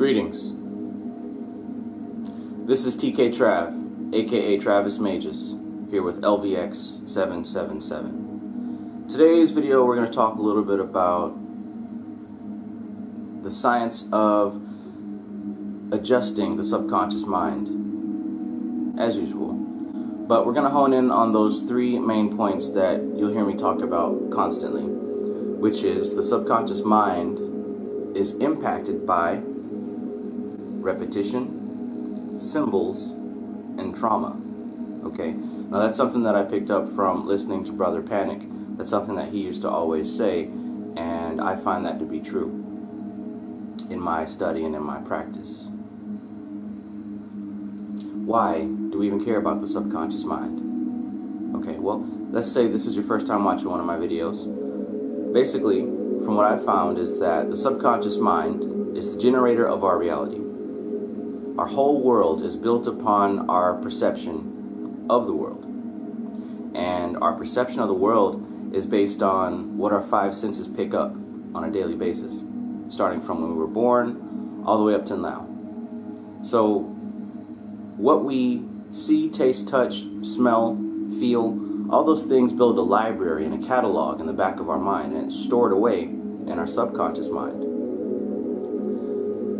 Greetings. This is TK Trav, aka Travis Magus, here with LVX777. Today's video we're going to talk a little bit about the science of adjusting the subconscious mind, as usual. But we're going to hone in on those three main points that you'll hear me talk about constantly, which is the subconscious mind is impacted by repetition, symbols, and trauma. Okay, now that's something that I picked up from listening to Brother Panic. That's something that he used to always say, and I find that to be true in my study and in my practice. Why do we even care about the subconscious mind? Okay, well, let's say this is your first time watching one of my videos. Basically, from what I've found is that the subconscious mind is the generator of our reality. Our whole world is built upon our perception of the world. And our perception of the world is based on what our five senses pick up on a daily basis, starting from when we were born all the way up to now. So what we see, taste, touch, smell, feel, all those things build a library and a catalog in the back of our mind, and it's stored away in our subconscious mind.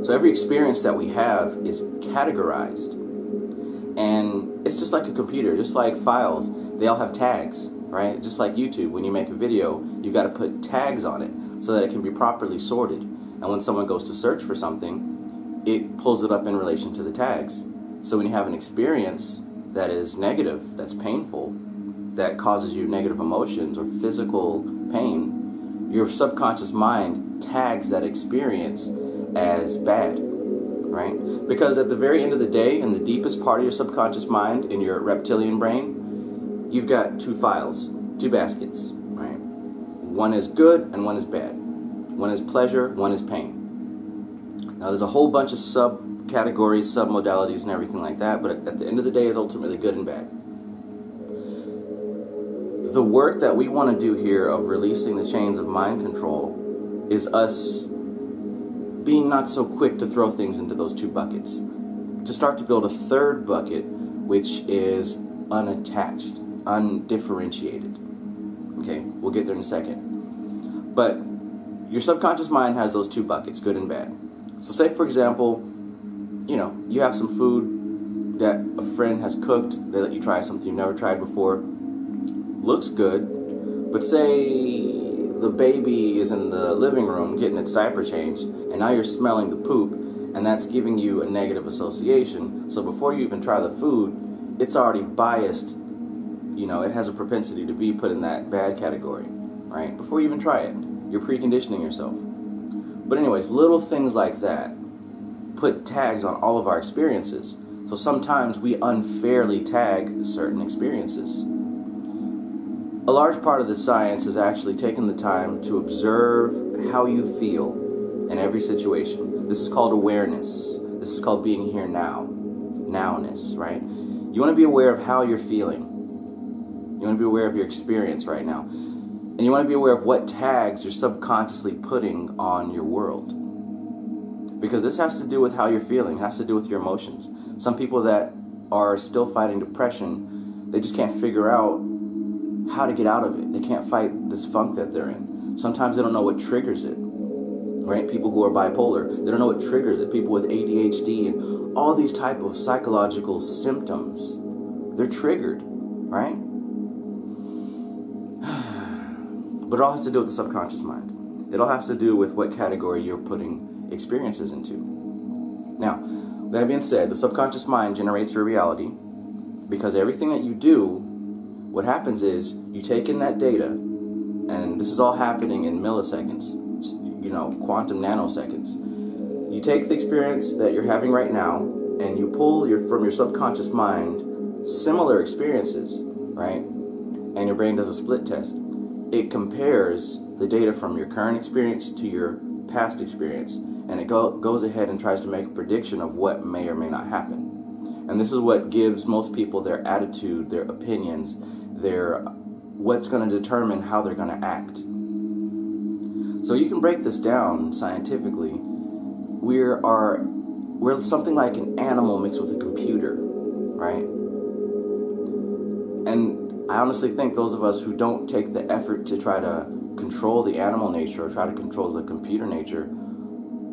So every experience that we have is categorized, and it's just like a computer, just like files, they all have tags, right? Just like YouTube, when you make a video, you've got to put tags on it so that it can be properly sorted. And when someone goes to search for something, it pulls it up in relation to the tags. So when you have an experience that is negative, that's painful, that causes you negative emotions or physical pain, your subconscious mind tags that experience as bad, right? Because at the very end of the day, in the deepest part of your subconscious mind, in your reptilian brain, you've got two files, two baskets, right? One is good and one is bad. One is pleasure, one is pain. Now there's a whole bunch of subcategories, submodalities, and everything like that, but at the end of the day, it's ultimately good and bad. The work that we want to do here of releasing the chains of mind control is us being not so quick to throw things into those two buckets, to start to build a third bucket, which is unattached, undifferentiated. Okay, we'll get there in a second. But your subconscious mind has those two buckets, good and bad. So say, for example, you know, you have some food that a friend has cooked, they let you try something you've never tried before, looks good, but say the baby is in the living room getting its diaper changed, and now you're smelling the poop, and that's giving you a negative association. So before you even try the food, it's already biased, you know, it has a propensity to be put in that bad category, right? Before you even try it, you're preconditioning yourself. But anyways, little things like that put tags on all of our experiences. So sometimes we unfairly tag certain experiences. A large part of the science is actually taking the time to observe how you feel in every situation. This is called awareness. This is called being here now. Nowness, right? You want to be aware of how you're feeling. You want to be aware of your experience right now. And you want to be aware of what tags you're subconsciously putting on your world. Because this has to do with how you're feeling. It has to do with your emotions. Some people that are still fighting depression, they just can't figure out how to get out of it. They can't fight this funk that they're in. Sometimes they don't know what triggers it. Right? People who are bipolar, they don't know what triggers it. People with ADHD and all these type of psychological symptoms, they're triggered, right? But it all has to do with the subconscious mind. It all has to do with what category you're putting experiences into. Now, that being said, the subconscious mind generates your reality, because everything that you do, what happens is you take in that data, and this is all happening in milliseconds, you know, quantum nanoseconds. You take the experience that you're having right now, and you pull from your subconscious mind similar experiences, right? And your brain does a split test. It compares the data from your current experience to your past experience, and it goes ahead and tries to make a prediction of what may or may not happen. And this is what gives most people their attitude, their opinions, their what's going to determine how they're going to act. So you can break this down scientifically we're something like an animal mixed with a computer, right? And I honestly think those of us who don't take the effort to try to control the animal nature or try to control the computer nature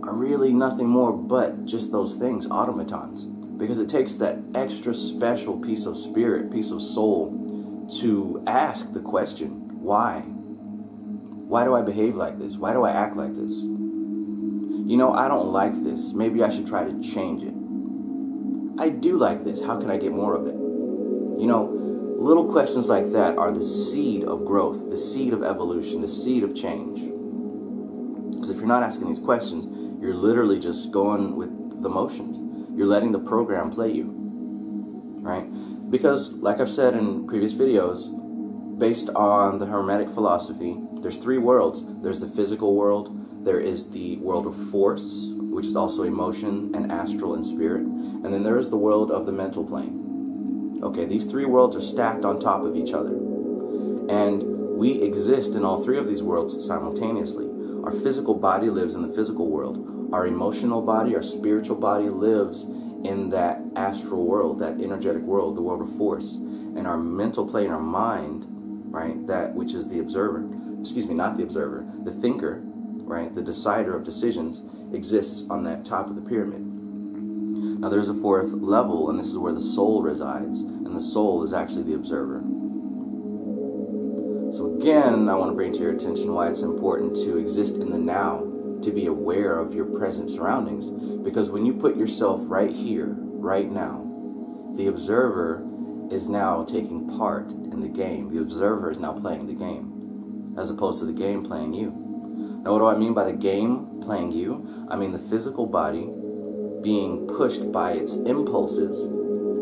are really nothing more but just those things, automatons. Because it takes that extra special piece of spirit, piece of soul, to ask the question, why? Why do I behave like this? Why do I act like this? You know, I don't like this. Maybe I should try to change it. I do like this. How can I get more of it? You know, little questions like that are the seed of growth, the seed of evolution, the seed of change. Because if you're not asking these questions, you're literally just going with the motions. You're letting the program play you, right? Because, like I've said in previous videos, based on the Hermetic philosophy, there's three worlds. There's the physical world, there is the world of force, which is also emotion and astral and spirit, and then there is the world of the mental plane. Okay, these three worlds are stacked on top of each other, and we exist in all three of these worlds simultaneously. Our physical body lives in the physical world. Our emotional body, our spiritual body lives in that astral world, that energetic world, the world of force. And our mental plane, our mind, right, that which is the observer, excuse me, not the observer, the thinker, right, the decider of decisions, exists on that top of the pyramid. Now there's a fourth level, and this is where the soul resides, and the soul is actually the observer. So again, I want to bring to your attention why it's important to exist in the now, to be aware of your present surroundings. Because when you put yourself right here, right now, the observer is now taking part in the game. The observer is now playing the game, as opposed to the game playing you. Now what do I mean by the game playing you? I mean the physical body being pushed by its impulses,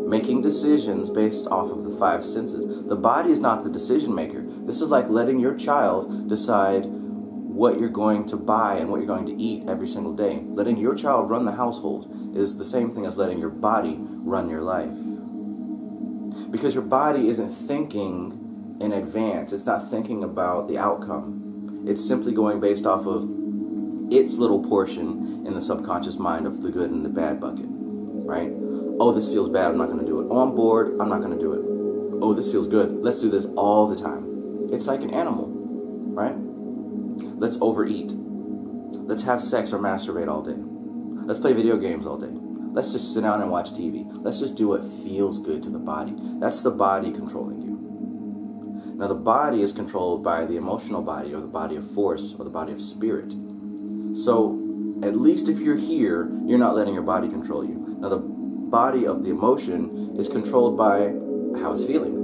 making decisions based off of the five senses. The body is not the decision maker. This is like letting your child decide what you're going to buy and what you're going to eat every single day. Letting your child run the household is the same thing as letting your body run your life. Because your body isn't thinking in advance. It's not thinking about the outcome. It's simply going based off of its little portion in the subconscious mind of the good and the bad bucket, right? Oh, this feels bad. I'm not going to do it. Oh, I'm bored. I'm not going to do it. Oh, this feels good. Let's do this all the time. It's like an animal, right? Let's overeat. Let's have sex or masturbate all day. Let's play video games all day. Let's just sit down and watch TV. Let's just do what feels good to the body. That's the body controlling you. Now, the body is controlled by the emotional body or the body of force or the body of spirit. So, at least if you're here, you're not letting your body control you. Now, the body of the emotion is controlled by how it's feeling.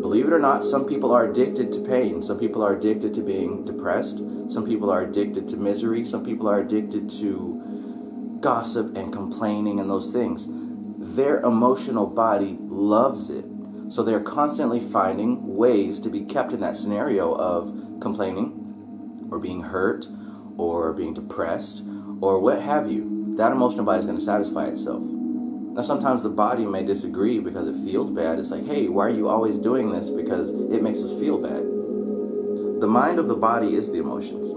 Believe it or not, some people are addicted to pain. Some people are addicted to being depressed. Some people are addicted to misery. Some people are addicted to gossip and complaining and those things. Their emotional body loves it. So they're constantly finding ways to be kept in that scenario of complaining or being hurt or being depressed or what have you. That emotional body is going to satisfy itself. Now, sometimes the body may disagree because it feels bad. It's like, hey, why are you always doing this? Because it makes us feel bad. The mind of the body is the emotions.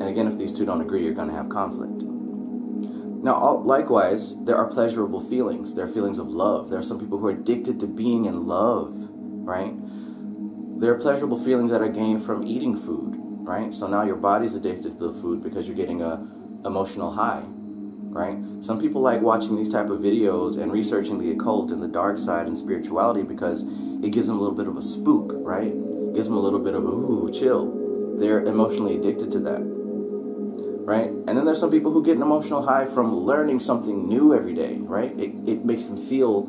And again, if these two don't agree, you're going to have conflict. Now, likewise, there are pleasurable feelings. There are feelings of love. There are some people who are addicted to being in love, right? There are pleasurable feelings that are gained from eating food, right? So now your body's addicted to the food because you're getting an emotional high. Right? Some people like watching these type of videos and researching the occult and the dark side and spirituality because it gives them a little bit of a spook, right? It gives them a little bit of a ooh, chill. They're emotionally addicted to that, right? And then there's some people who get an emotional high from learning something new every day, right? It makes them feel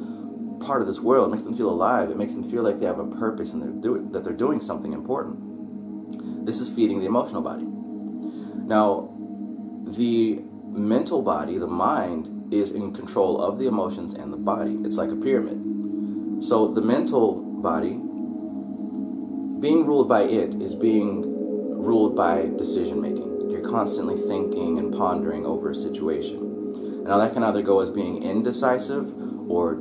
part of this world. It makes them feel alive. It makes them feel like they have a purpose and that they're doing something important. This is feeding the emotional body. Now, the mental body, the mind, is in control of the emotions and the body. It's like a pyramid. So the mental body, being ruled by it, is being ruled by decision making. You're constantly thinking and pondering over a situation. Now that can either go as being indecisive or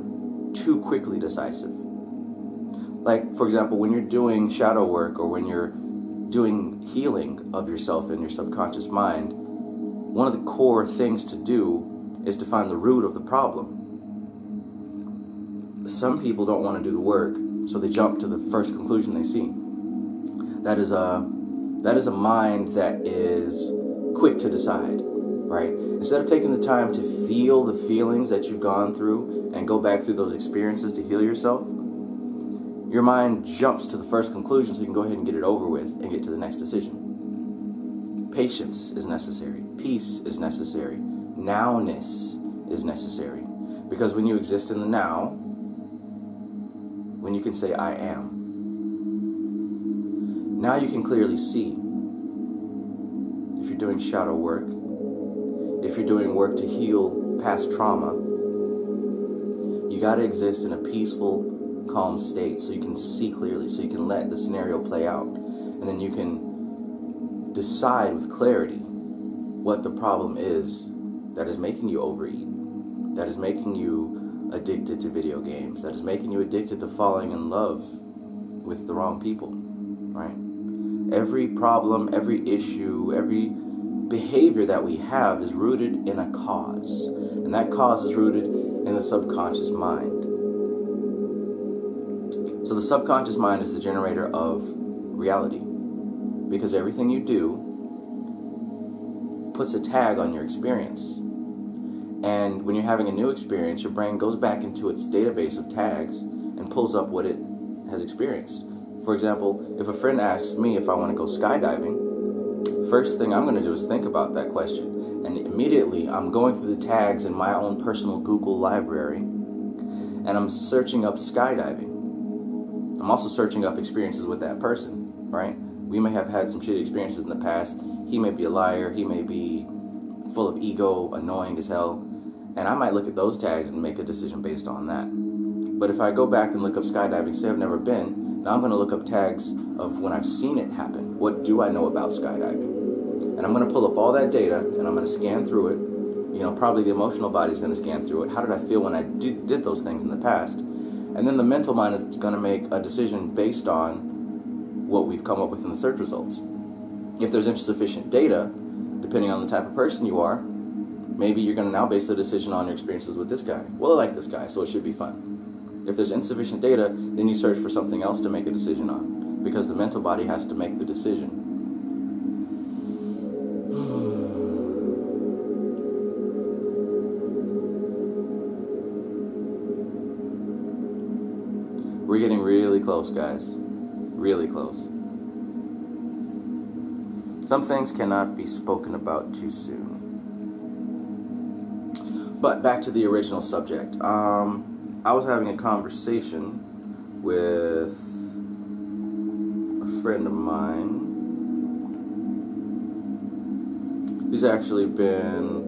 too quickly decisive. Like, for example, when you're doing shadow work or when you're doing healing of yourself in your subconscious mind, one of the core things to do is to find the root of the problem. Some people don't want to do the work, so they jump to the first conclusion they see. That is a mind that is quick to decide, right? Instead of taking the time to feel the feelings that you've gone through and go back through those experiences to heal yourself, your mind jumps to the first conclusion so you can go ahead and get it over with and get to the next decision. Patience is necessary. Peace is necessary. Nowness is necessary. Because when you exist in the now, when you can say, I am, now you can clearly see if you're doing shadow work, if you're doing work to heal past trauma. You gotta exist in a peaceful, calm state so you can see clearly, so you can let the scenario play out, and then you can decide with clarity what the problem is that is making you overeat, that is making you addicted to video games, that is making you addicted to falling in love with the wrong people, right? Every problem, every issue, every behavior that we have is rooted in a cause, and that cause is rooted in the subconscious mind. So the subconscious mind is the generator of reality, because everything you do puts a tag on your experience. And when you're having a new experience, your brain goes back into its database of tags and pulls up what it has experienced. For example, if a friend asks me if I want to go skydiving, first thing I'm going to do is think about that question. And immediately I'm going through the tags in my own personal Google library, and I'm searching up skydiving. I'm also searching up experiences with that person, right? We may have had some shitty experiences in the past. He may be a liar. He may be full of ego, annoying as hell. And I might look at those tags and make a decision based on that. But if I go back and look up skydiving, say I've never been, now I'm going to look up tags of when I've seen it happen. What do I know about skydiving? And I'm going to pull up all that data, and I'm going to scan through it. You know, probably the emotional body's going to scan through it. How did I feel when I did those things in the past? And then the mental mind is going to make a decision based on what we've come up with in the search results. If there's insufficient data, depending on the type of person you are, maybe you're going to now base the decision on your experiences with this guy. Well, I like this guy, so it should be fun. If there's insufficient data, then you search for something else to make a decision on, because the mental body has to make the decision. We're getting really close, guys. Really close. Some things cannot be spoken about too soon. But back to the original subject. I was having a conversation with a friend of mine. He's actually been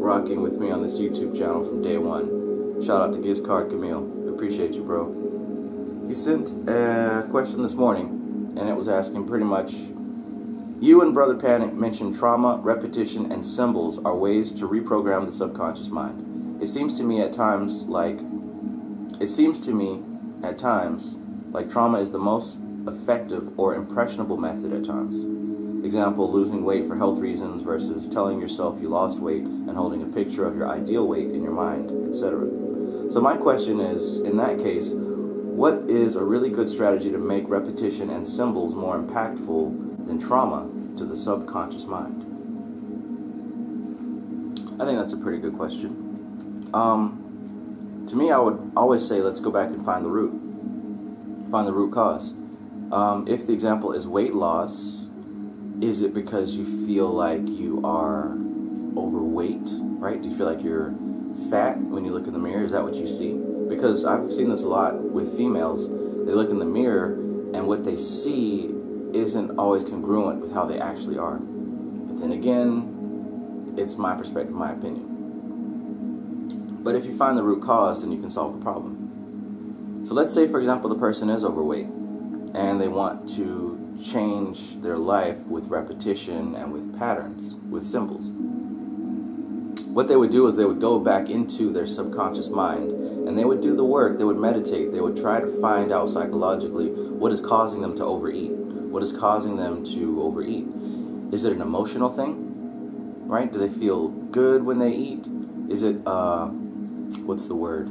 rocking with me on this YouTube channel from day one. Shout out to Giz Card Camille. Appreciate you, bro. He sent a question this morning, and it was asking pretty much, you and Brother Panic mentioned trauma, repetition, and symbols are ways to reprogram the subconscious mind. It seems to me at times like trauma is the most effective or impressionable method at times. Example, losing weight for health reasons versus telling yourself you lost weight and holding a picture of your ideal weight in your mind, etc. So my question is, in that case, what is a really good strategy to make repetition and symbols more impactful than trauma to the subconscious mind? I think that's a pretty good question. To me, I would always say let's go back and find the root. Find the root cause. If the example is weight loss, is it because you feel like you are overweight, right? Do you feel like you're fat when you look in the mirror? Is that what you see? Because I've seen this a lot with females. They look in the mirror, and what they see isn't always congruent with how they actually are. But then again, it's my perspective, my opinion. But if you find the root cause, then you can solve the problem. So let's say, for example, the person is overweight, and they want to change their life with repetition and with patterns, with symbols. What they would do is they would go back into their subconscious mind, and they would do the work, they would meditate, they would try to find out psychologically what is causing them to overeat. What is causing them to overeat? Is it an emotional thing? right? Do they feel good when they eat? Is it, what's the word?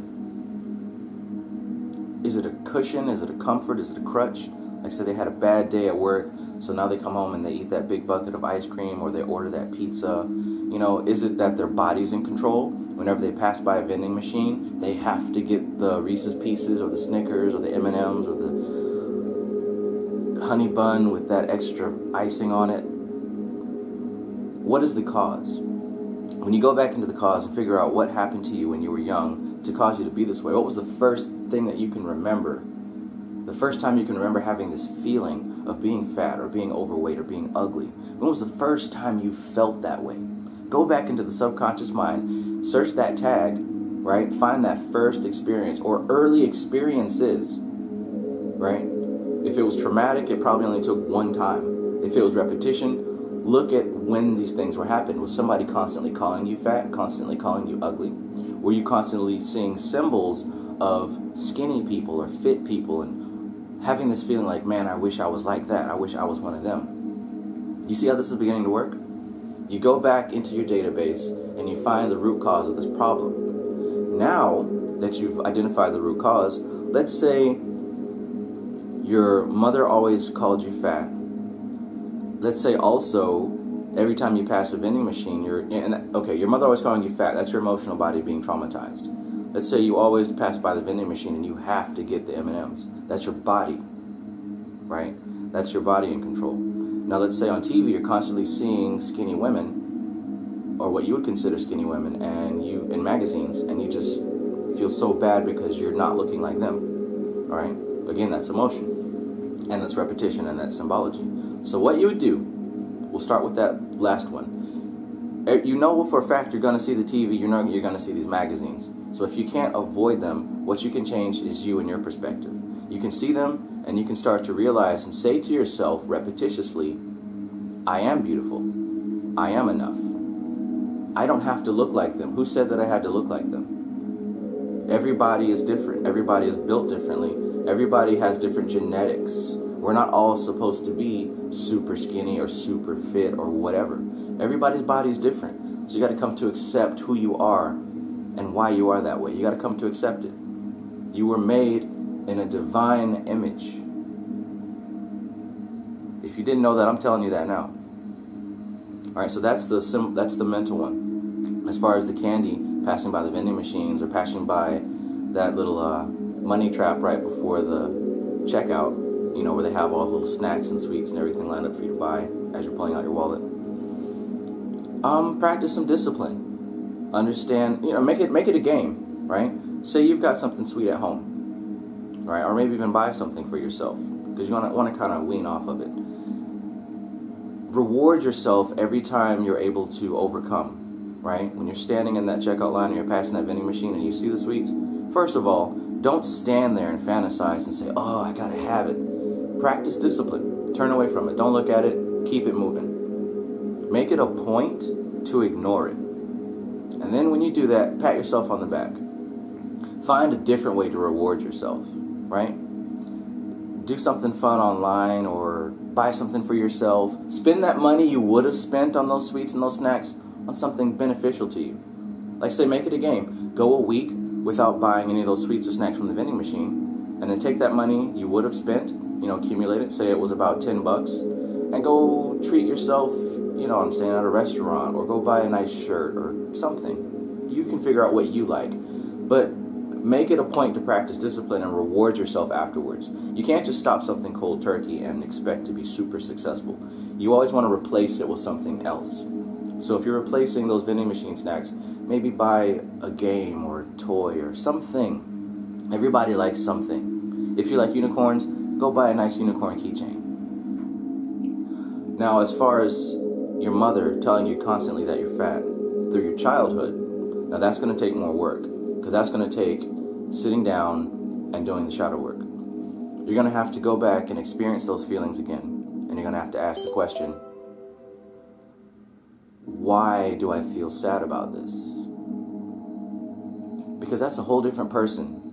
Is it a cushion? Is it a comfort? Is it a crutch? Like I said, they had a bad day at work, so now they come home and they eat that big bucket of ice cream or they order that pizza. You know, is it that their body's in control? Whenever they pass by a vending machine, they have to get the Reese's Pieces or the Snickers or the M&Ms or the honey bun with that extra icing on it. What is the cause? When you go back into the cause and figure out what happened to you when you were young to cause you to be this way, what was the first thing that you can remember? The first time you can remember having this feeling of being fat or being overweight or being ugly. When was the first time you felt that way? Go back into the subconscious mind, search that tag, right? Find that first experience or early experiences, right? If it was traumatic, it probably only took one time. If it was repetition, look at when these things were happening. Was somebody constantly calling you fat, constantly calling you ugly? Were you constantly seeing symbols of skinny people or fit people and having this feeling like, man, I wish I was like that. I wish I was one of them. You see how this is beginning to work? You go back into your database and you find the root cause of this problem. Now that you've identified the root cause, let's say your mother always called you fat. Let's say also every time you pass a vending machine, your mother always calling you fat. That's your emotional body being traumatized. Let's say you always pass by the vending machine and you have to get the M&Ms. That's your body, right? That's your body in control. Now let's say on TV you're constantly seeing skinny women, or what you would consider skinny women, and you in magazines, and you just feel so bad because you're not looking like them. All right? Again, that's emotion, and that's repetition, and that's symbology. So what you would do, we'll start with that last one. You know for a fact you're going to see the TV, you know you're going to see these magazines. So if you can't avoid them, what you can change is you and your perspective. You can see them, and you can start to realize and say to yourself repetitiously, I am beautiful. I am enough. I don't have to look like them. Who said that I had to look like them? Everybody is different. Everybody is built differently. Everybody has different genetics. We're not all supposed to be super skinny or super fit or whatever. Everybody's body is different. So you got to come to accept who you are and why you are that way. You got to come to accept it. You were made in a divine image. If you didn't know that, I'm telling you that now. All right, so that's the mental one. As far as the candy, passing by the vending machines or passing by that little money trap right before the checkout, you know, where they have all the little snacks and sweets and everything lined up for you to buy as you're pulling out your wallet. Practice some discipline. Understand, you know, make it a game, right? Say you've got something sweet at home. Right? Or maybe even buy something for yourself, because you're going to want to kind of wean off of it. Reward yourself every time you're able to overcome, right? When you're standing in that checkout line and you're passing that vending machine and you see the sweets, first of all, don't stand there and fantasize and say, oh, I got to have it. Practice discipline. Turn away from it. Don't look at it. Keep it moving. Make it a point to ignore it. And then when you do that, pat yourself on the back. Find a different way to reward yourself. Right? Do something fun online or buy something for yourself. Spend that money you would have spent on those sweets and those snacks on something beneficial to you. Like say, make it a game. Go a week without buying any of those sweets or snacks from the vending machine, and then take that money you would have spent, you know, accumulate it, say it was about $10, and go treat yourself, you know what I'm saying, at a restaurant, or go buy a nice shirt or something. You can figure out what you like, but make it a point to practice discipline and reward yourself afterwards. You can't just stop something cold turkey and expect to be super successful. You always want to replace it with something else. So if you're replacing those vending machine snacks, maybe buy a game or a toy or something. Everybody likes something. If you like unicorns, go buy a nice unicorn keychain. Now, as far as your mother telling you constantly that you're fat through your childhood, now that's going to take more work, because that's going to take sitting down and doing the shadow work. You're going to have to go back and experience those feelings again. And you're going to have to ask the question, why do I feel sad about this? Because that's a whole different person.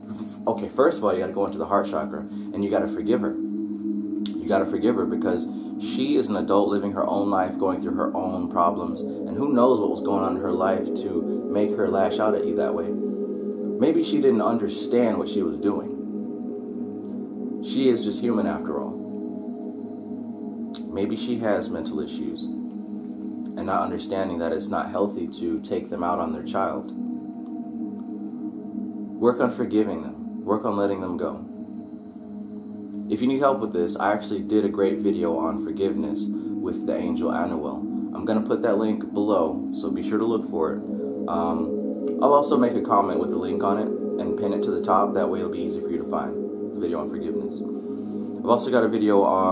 Okay, first of all, you got to go into the heart chakra and you got to forgive her. You got to forgive her because She is an adult living her own life, going through her own problems, and who knows what was going on in her life to make her lash out at you that way. Maybe she didn't understand what she was doing. She is just human after all. Maybe she has mental issues, and not understanding that it's not healthy to take them out on their child. Work on forgiving them. Work on letting them go. If you need help with this, I actually did a great video on forgiveness with the angel Anuel. I'm going to put that link below, so be sure to look for it. I'll also make a comment with the link on it and pin it to the top. That way it'll be easy for you to find the video on forgiveness. I've also got a video on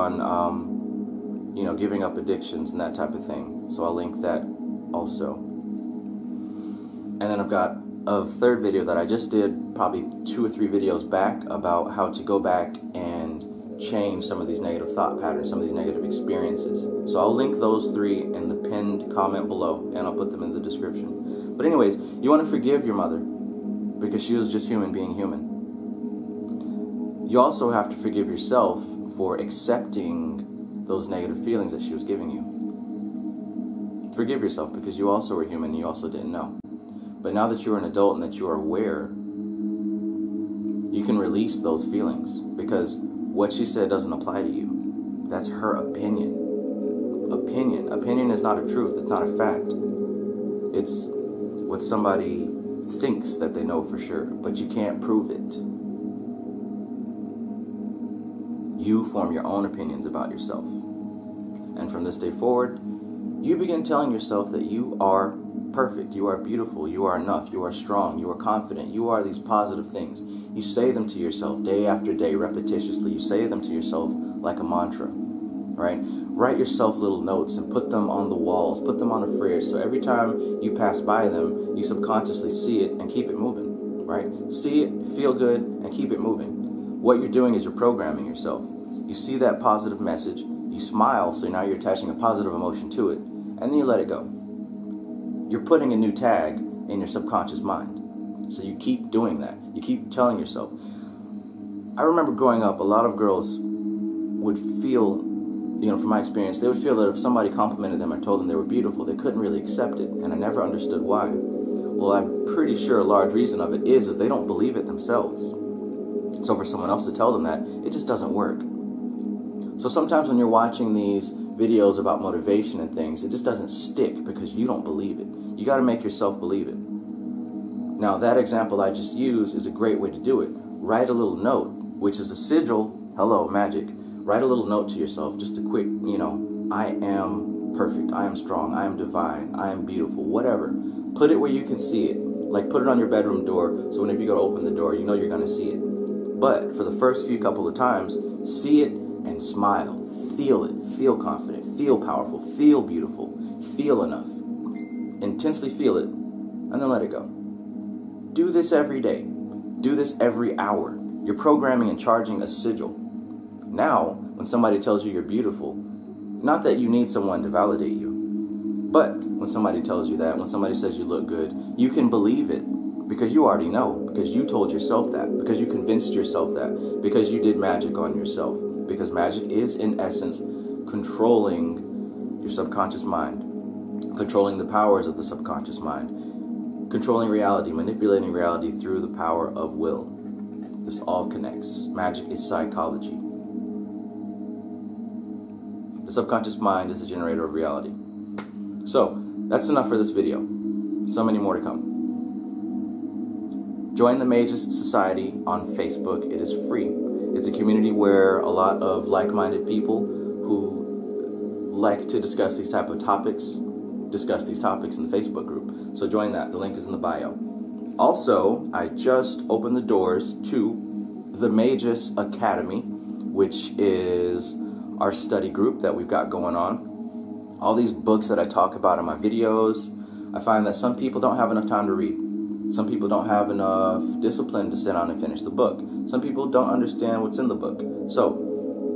giving up addictions and that type of thing, so I'll link that also. And then I've got a third video that I just did probably 2 or 3 videos back about how to go back and change some of these negative thought patterns, some of these negative experiences. So I'll link those 3 in the pinned comment below, and I'll put them in the description. But anyways, you want to forgive your mother because she was just human being human. You also have to forgive yourself for accepting those negative feelings that she was giving you. Forgive yourself because you also were human and you also didn't know. But now that you're an adult and that you are aware, you can release those feelings because what she said doesn't apply to you. That's her opinion. Opinion is not a truth. It's not a fact. It's what somebody thinks that they know for sure, but you can't prove it. You form your own opinions about yourself. And from this day forward, you begin telling yourself that you are perfect, you are beautiful, you are enough, you are strong, you are confident, you are these positive things. You say them to yourself day after day, repetitiously. You say them to yourself like a mantra, right? Write yourself little notes and put them on the walls, put them on the fridge, so every time you pass by them, you subconsciously see it and keep it moving, right? See it, feel good, and keep it moving. What you're doing is you're programming yourself. You see that positive message, you smile, so now you're attaching a positive emotion to it, and then you let it go. You're putting a new tag in your subconscious mind. So you keep doing that. You keep telling yourself. I remember growing up, a lot of girls would feel, from my experience, they would feel that if somebody complimented them or told them they were beautiful, they couldn't really accept it, and I never understood why. Well, I'm pretty sure a large reason of it is they don't believe it themselves. So for someone else to tell them that, it just doesn't work. So sometimes when you're watching these videos about motivation and things, it just doesn't stick because you don't believe it. You got to make yourself believe it. Now, that example I just used is a great way to do it. Write a little note, which is a sigil. Hello, magic. Write a little note to yourself, just a quick, I am perfect, I am strong, I am divine, I am beautiful, whatever. Put it where you can see it. Like, put it on your bedroom door, so whenever you go to open the door, you know you're going to see it. But for the first few couple of times, see it and smile. Feel it. Feel confident. Feel powerful. Feel beautiful. Feel enough. Intensely feel it, and then let it go. Do this every day. Do this every hour. You're programming and charging a sigil. Now, when somebody tells you you're beautiful, not that you need someone to validate you, but when somebody tells you that, when somebody says you look good, you can believe it because you already know, because you told yourself that, because you convinced yourself that, because you did magic on yourself. Because magic is, in essence, controlling your subconscious mind, controlling the powers of the subconscious mind, controlling reality, manipulating reality through the power of will. This all connects. Magic is psychology. The subconscious mind is the generator of reality. So, that's enough for this video. So many more to come. Join the Magus Society on Facebook. It is free. It's a community where a lot of like-minded people who like to discuss these type of topics, discuss these topics in the Facebook group. So join that. The link is in the bio. Also, I just opened the doors to the Magus Academy, which is our study group that we've got going on. All these books that I talk about in my videos, I find that some people don't have enough time to read. Some people don't have enough discipline to sit down and finish the book. Some people don't understand what's in the book. So,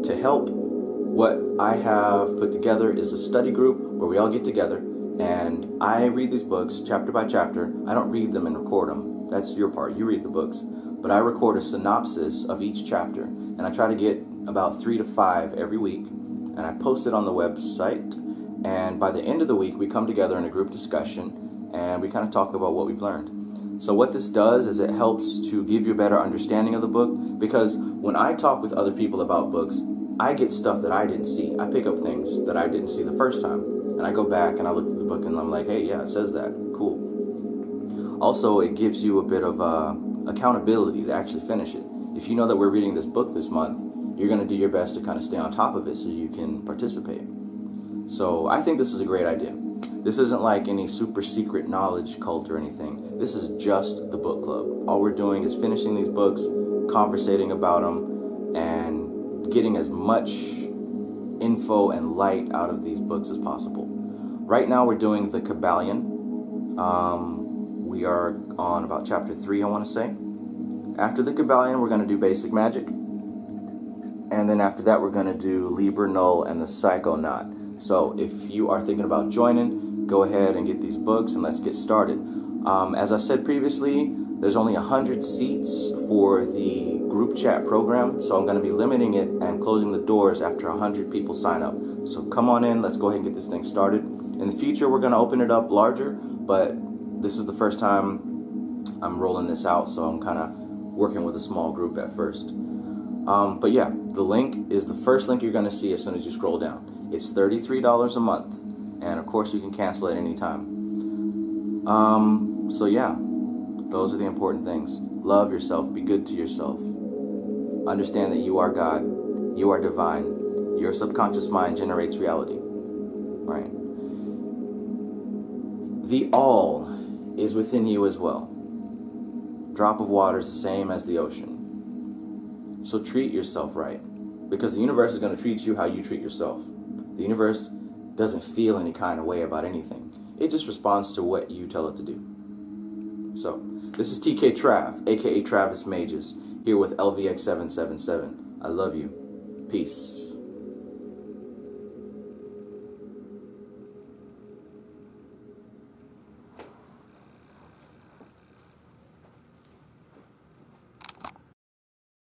to help, what I have put together is a study group where we all get together and I read these books chapter by chapter. I don't read them and record them. That's your part. You read the books. But I record a synopsis of each chapter, and I try to get about 3 to 5 every week. and I post it on the website, and by the end of the week we come together in a group discussion and we kind of talk about what we've learned. So what this does is it helps to give you a better understanding of the book, because when I talk with other people about books, I get stuff that I didn't see. I pick up things that I didn't see the first time, and I go back and I look through the book and I'm like, hey, yeah, it says that. Cool. Also, it gives you a bit of accountability to actually finish it. If you know that we're reading this book this month, you're going to do your best to kind of stay on top of it so you can participate. So I think this is a great idea. This isn't like any super secret knowledge cult or anything. This is just the book club. All we're doing is finishing these books, conversating about them, and getting as much info and light out of these books as possible. Right now we're doing the Kybalion. We are on about chapter 3, I want to say. After the Kybalion, we're going to do Basic Magic, and then after that we're going to do Liber Null and the Psychonaut. So if you are thinking about joining, go ahead and get these books and let's get started. As I said previously, there's only 100 seats for the group chat program, so I'm going to be limiting it and closing the doors after 100 people sign up. So come on in, let's go ahead and get this thing started. In the future we're going to open it up larger, but this is the first time I'm rolling this out, so I'm kind of working with a small group at first. But yeah, the link is the first link you're going to see as soon as you scroll down. It's $33 a month, and of course you can cancel at any time. So yeah, those are the important things. Love yourself, be good to yourself. Understand that you are God, you are divine, your subconscious mind generates reality. Right? The all is within you as well. Drop of water is the same as the ocean. So treat yourself right, because the universe is going to treat you how you treat yourself. The universe doesn't feel any kind of way about anything. It just responds to what you tell it to do. So, this is TK Trav, aka Travis Magus, here with LVX777. I love you. Peace.